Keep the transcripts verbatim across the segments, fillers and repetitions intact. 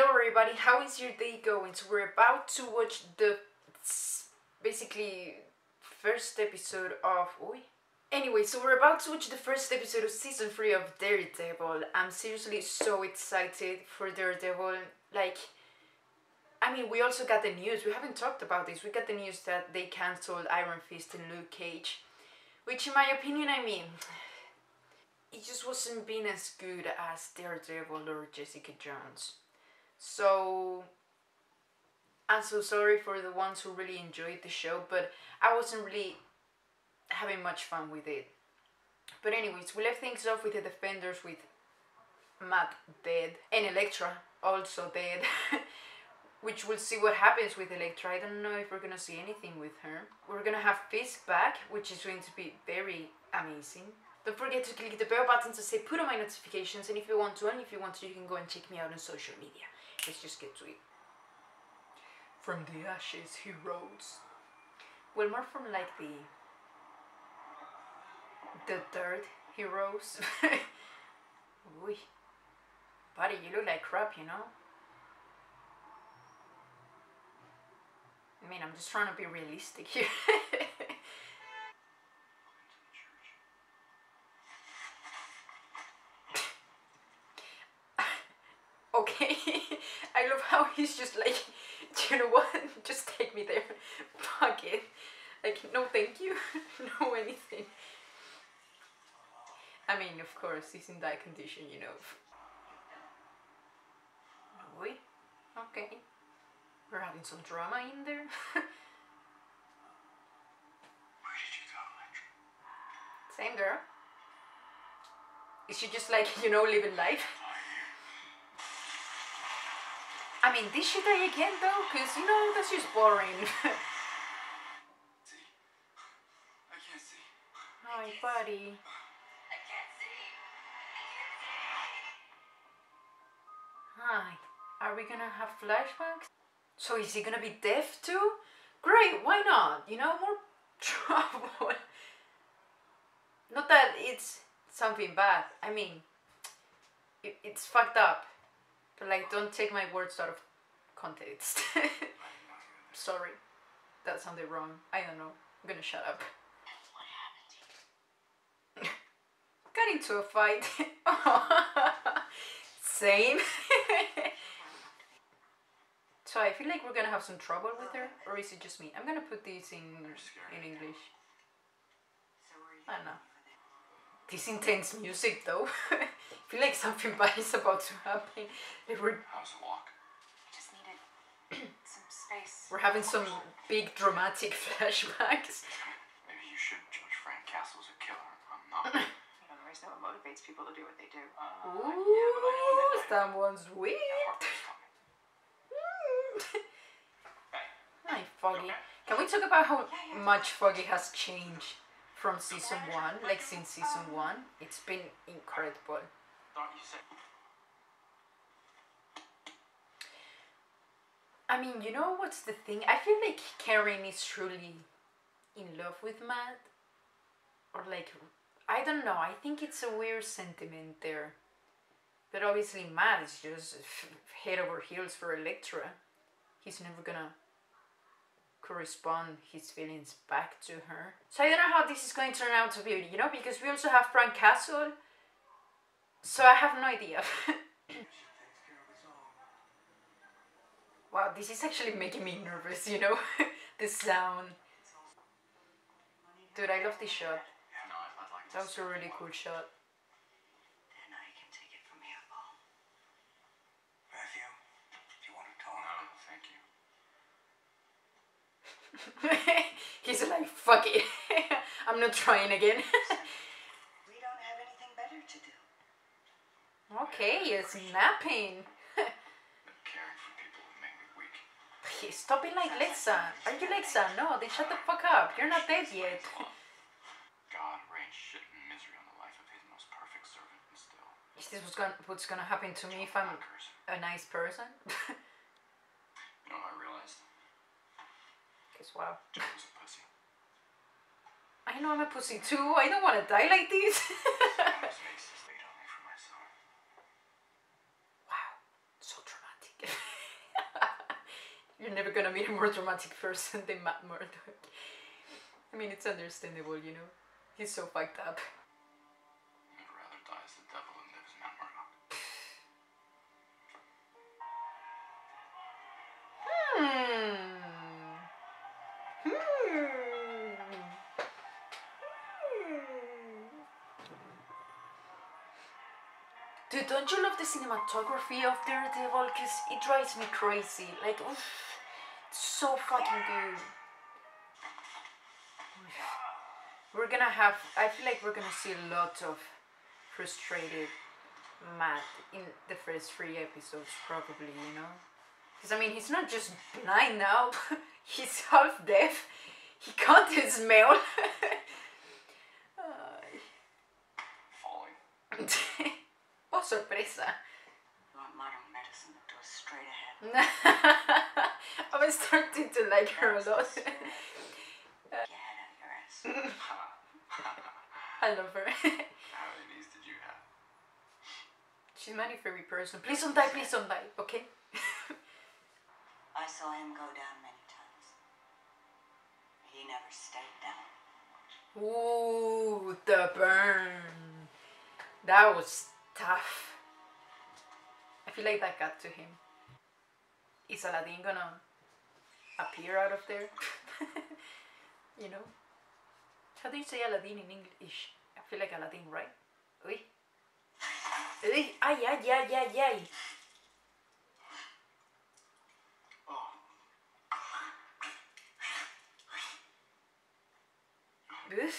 Hello everybody, how is your day going? So we're about to watch the basically first episode of... Oi. Anyway, so we're about to watch the first episode of season three of Daredevil. I'm seriously so excited for Daredevil. Like, I mean, we also got the news, we haven't talked about this, we got the news that they cancelled Iron Fist and Luke Cage. Which in my opinion, I mean, it just wasn't being as good as Daredevil or Jessica Jones. So, I'm so sorry for the ones who really enjoyed the show, but I wasn't really having much fun with it. But anyways, we left things off with the Defenders, with Matt dead, and Elektra also dead, which we'll see what happens with Elektra. I don't know if we're gonna see anything with her. We're gonna have Fisk back, which is going to be very amazing. Don't forget to click the bell button to say put on my notifications, and if you want to, and if you want to, you can go and check me out on social media. Let's just get to it. From the ashes he rose. Well, more from like the... the dirt he rose. Ooh. Buddy, you look like crap, you know? I mean, I'm just trying to be realistic here. Okay, I love how he's just like, you know what, just take me there, fuck it, like, no thank you, no anything. I mean, of course, he's in that condition, you know. Oi, okay, we're having some drama in there. Where did you go? Same girl. Is she just like, you know, living life? I mean, did she die again though? Because you know, that's just boring. See? I can't see. Oh, I can't buddy. See. I can't see. I can't see. Hi. Are we gonna have flashbacks? So is he gonna be deaf too? Great, why not? You know, more trouble. Not that it's something bad. I mean, it, it's fucked up. But like, don't take my words out of context. Sorry, that sounded wrong. I don't know. I'm gonna shut up. That's what happened. Got into a fight. Same. So I feel like we're gonna have some trouble with her, or is it just me? I'm gonna put this in in English. I don't know. This intense music though. I feel like something bad is about to happen. If we're... How's the walk? I just needed some space. We're having some big dramatic flashbacks. Maybe you shouldn't judge Frank Castle as a killer. I'm not. You know, there is no one motivates people to do what they do. Uh, Ooh, yeah, but someone's weird. Hi, Foggy. Can we talk about how yeah, yeah. much Foggy has changed from season one? Like since season one, it's been incredible. I mean, you know what's the thing? I feel like Karen is truly in love with Matt, or like, I don't know, I think it's a weird sentiment there, but obviously Matt is just head over heels for Elektra. He's never gonna correspond his feelings back to her, so I don't know how this is going to turn out to be, you know, because we also have Frank Castle. So I have no idea. Wow, this is actually making me nervous, you know? The sound. Dude, I love this shot. That was a really cool shot. Then I can take it from here, Paul. Matthew, do you want to talk? No, thank you. He's like, fuck it. I'm not trying again. Okay, you're snapping. Caring for people who make me weak. Hey, stop it like Lexa. Are you Lexa? No, then shut the fuck up. You're not dead yet. God rains shit and misery on the life of his most perfect servant, and still. Is this what's gonna, what's gonna happen to me if I'm a nice person? You know what I realized? Because wow. Jones a pussy. I know I'm a pussy too. I don't want to die like this. So dramatic. You're never gonna meet a more dramatic person than Matt Murdock. I mean, it's understandable, you know? He's so fucked up. I'd rather die as the devil than live as Matt Murdock. Hmm. Hmm. Hmm. Dude, don't you love the cinematography of Daredevil? Because it drives me crazy. Like, oof. So fucking good. We're gonna have, I feel like we're gonna see a lot of frustrated Matt in the first three episodes, probably, you know? Because, I mean, he's not just blind now, he's half deaf, he can't smell. Falling. Oh, sorpresa. You want modern medicine, but goes straight ahead. I'm starting to like her a lot. I love her. How many knees did you have? She's my favorite person. Please don't die, please don't die, okay? I saw him go down many times. He never stayed down. Ooh, the burn. That was tough. I feel like that got to him. Is Aladdin gonna appear out of there? You know? How do you say Aladdin in English? I feel like Aladdin, right? Uy. Uy. Ay, ay, ay, ay, ay. Oh. Oof.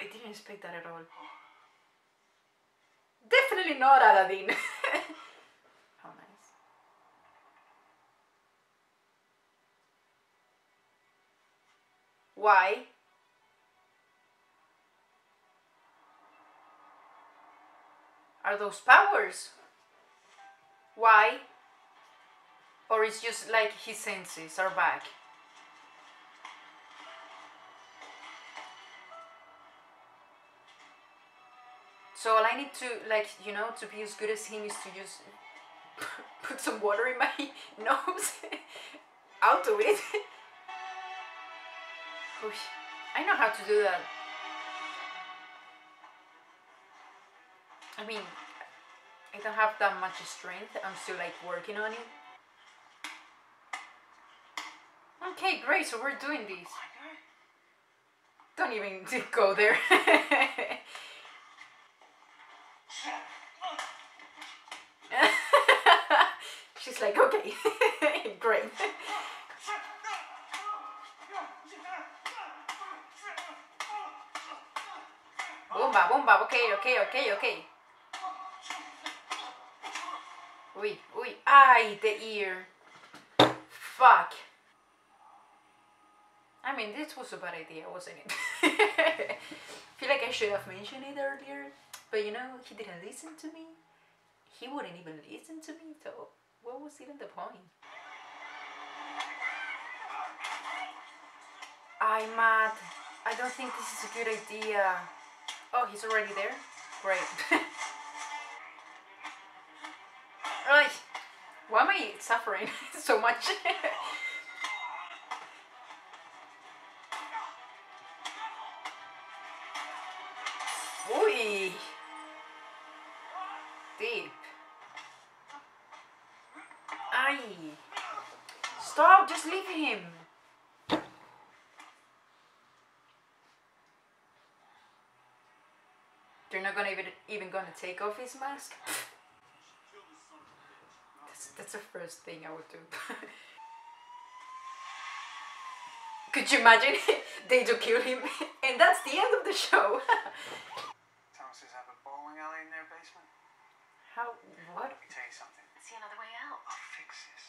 I didn't expect that at all. Definitely not Aladdin. How nice. Why? Are those powers? Why? Or it's just like his senses are back. So all I need to, like, you know, to be as good as him is to just put some water in my nose. Out of it. I know how to do that. I mean, I don't have that much strength, I'm still like working on it. Okay, great, so we're doing this. Don't even go there. She's like, okay, great. Bomba, bomba, okay, okay, okay, okay. Uy, uy, ay, the ear. Fuck. I mean, this was a bad idea, wasn't it? I feel like I should have mentioned it earlier, but you know, he didn't listen to me. He wouldn't even listen to me, so what was even the point? I'm mad. I don't think this is a good idea. Oh, he's already there? Great. Why am I suffering so much? Ooh, deep. Ay, stop! Just leave him. They're not gonna even even gonna take off his mask. That's the first thing I would do. Could you imagine? They do kill him, and that's the end of the show. Thomas's have a bowling alley in their basement. How? What? Let me tell you something. I see another way out. I'll fix this.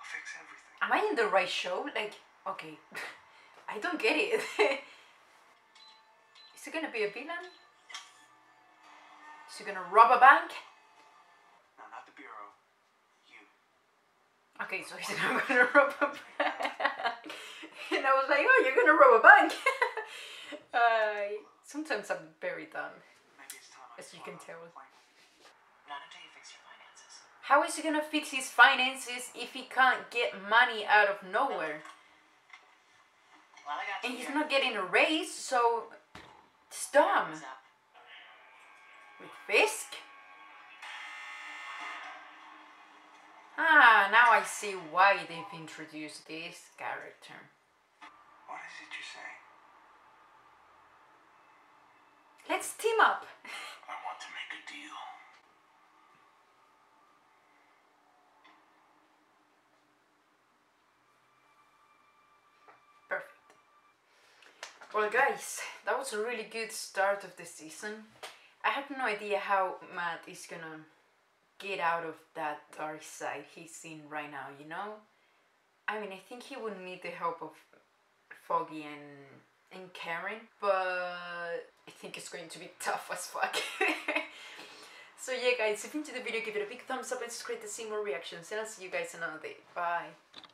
I'll fix everything. Am I in the right show? Like, okay, I don't get it. Is he gonna be a villain? Is he gonna rob a bank? Okay, so he said, I'm gonna rob a bank. And I was like, oh, you're gonna rob a bank. uh, sometimes I'm very dumb. Maybe it's time as I you can tell. Nana, do you fix your finances? How is he gonna fix his finances if he can't get money out of nowhere? Well, I got and he's here. Not getting a raise, so it's dumb. With Fisk? Ah, now I see why they've introduced this character. What is it you say? Let's team up. I want to make a deal. Perfect. Well guys, that was a really good start of the season. I have no idea how Matt is gonna get out of that dark side he's in right now, you know? I mean, I think he would need the help of Foggy and and Karen, but I think it's going to be tough as fuck. So yeah guys, if you enjoyed the video, give it a big thumbs up and subscribe to see more reactions, and I'll see you guys another day. Bye!